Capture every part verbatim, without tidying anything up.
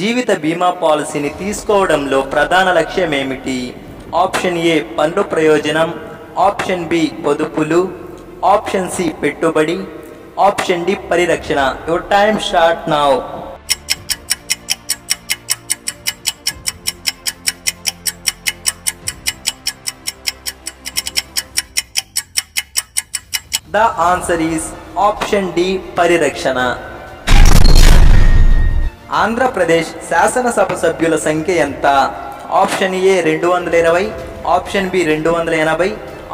జీవిత బీమా పాలసీని తీసుకోవడంలో ప్రధాన లక్ష్యం ఏమిటి? ఆప్షన్ ఏ పన్ను ప్రయోజనం, ఆప్షన్ బి పొదుపులు, ఆప్షన్ సి పెట్టుబడి, ఆప్షన్ డి పరిరక్షణ. Your time start now. The answer is option D, పరిరక్షణ. ఆంధ్రప్రదేశ్ శాసనసభ సభ్యుల సంఖ్య ఎంత? ఆప్షన్ ఏ రెండు వందల ఇరవై, ఆప్షన్ బి రెండు వందల ఎనభై,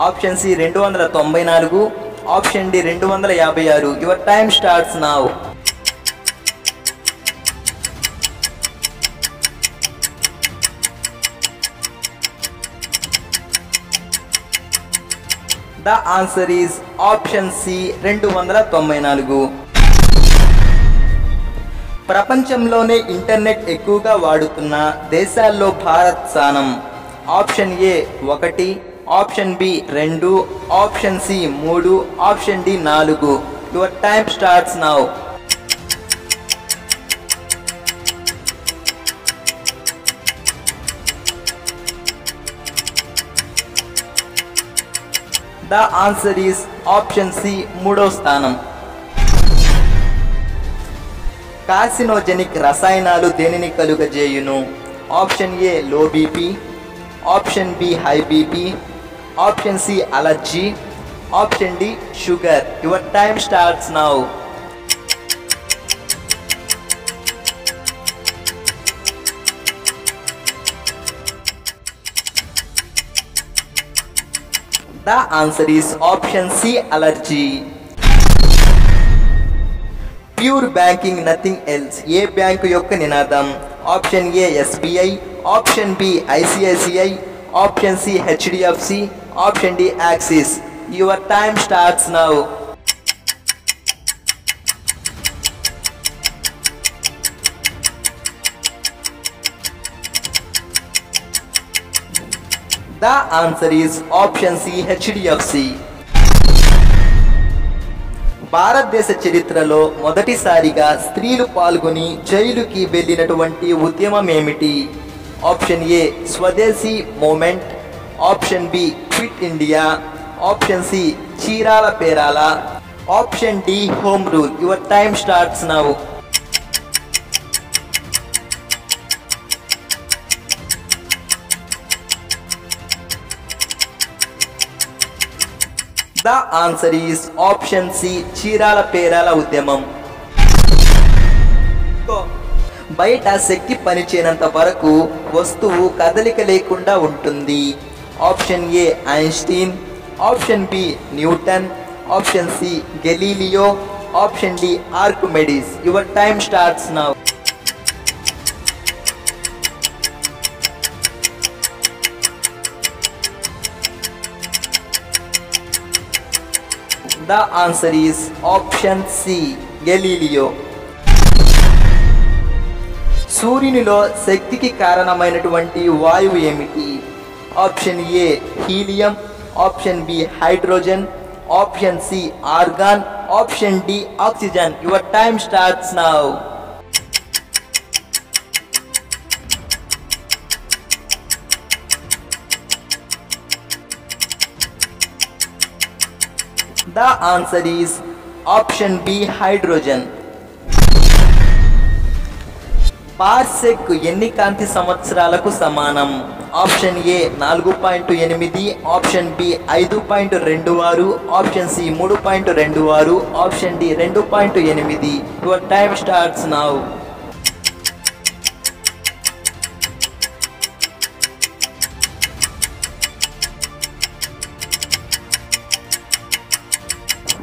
ఆప్షన్ సి రెండు వందల తొంభై నాలుగు, ఆప్షన్ డి రెండు వందల యాభై ఆరు. Your time starts now. The answer is option C, రెండు వందల తొంభై నాలుగు. ప్రపంచంలోనే ఇంటర్నెట్ ఎక్కువగా వాడుతున్న దేశాల్లో భారత్ స్థానం. ఆప్షన్ ఏ ఒకటి, ఆప్షన్ బి రెండు, ఆప్షన్ సి మూడు, ఆప్షన్ డి నాలుగు. Your time starts now. The answer is option C, మూడో స్థానం. కార్సినోజెనిక్ రసాయనాలు దేనిని కలుగజేయును? Option A low BP, option B high BP, option C allergy, option D sugar. Your time starts now. The answer is option C, allergy. Pure banking, nothing else. A bank yokka ninadam. Option A, S B I, option B, I C I C I, option C, H D F C, option D, Axis. Your time starts now. The answer is option C, H D F C. భారతదేశ చరిత్రలో మొదటిసారిగా స్త్రీలు పాల్గొని జైలుకి వెళ్ళినటువంటి ఉద్యమం ఏమిటి? Option A Swadeshi movement, option B quit India, option C Chirala Perala, option D home rule. Your time starts now. The answer is option C, Chirala Perala ఉద్యమం. బయట శక్తి పనిచేయనంత వరకు వస్తువు కదలిక లేకుండా ఉంటుంది. Option A Einstein, option B Newton, option C Galileo, option D Archimedes. Your time starts now. The answer is option C, Galileo. సూర్యునిలో శక్తికి కారణమైనటువంటి వాయువు ఏమిటి? Option A helium, option B hydrogen, option C argon, option D oxygen. Your time starts now. The answer is option B, hydrogen. Parsec ఎన్ని కాంతి సంవత్సరాలకు సమానం? Option ఏ నాలుగు పాయింట్ ఎనిమిది, ఆప్షన్ బి ఐదు పాయింట్ రెండు ఆరు, ఆప్షన్ సి మూడు పాయింట్ రెండు ఆరు, ఆప్షన్ డి రెండు పాయింట్ ఎనిమిది. Your time starts now.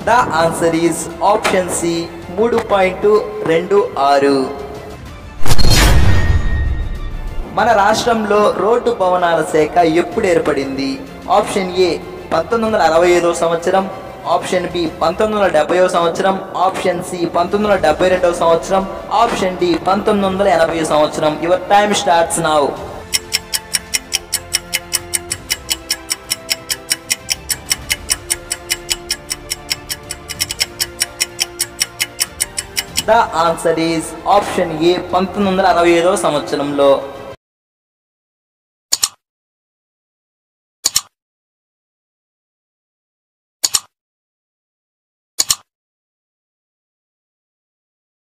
The answer is option C, మూడు పాయింట్ రెండు ఆరు. మన రాష్ట్రంలో రోడ్డు భవనాల శాఖ ఎప్పుడు ఏర్పడింది? ఆప్షన్ ఏ పంతొమ్మిది వందల అరవై ఐదవ సంవత్సరం, ఆప్షన్ బి పంతొమ్మిది వందల డెబ్బైవ సంవత్సరం, ఆప్షన్ సి పంతొమ్మిది వందల డెబ్బై రెండవ సంవత్సరం, ఆప్షన్ డి పంతొమ్మిది వందల ఎనభై సంవత్సరం. Your time starts now. The answer is option A. పంతొమ్మిది వందల అరవై ఐదవ సంవత్సరంలో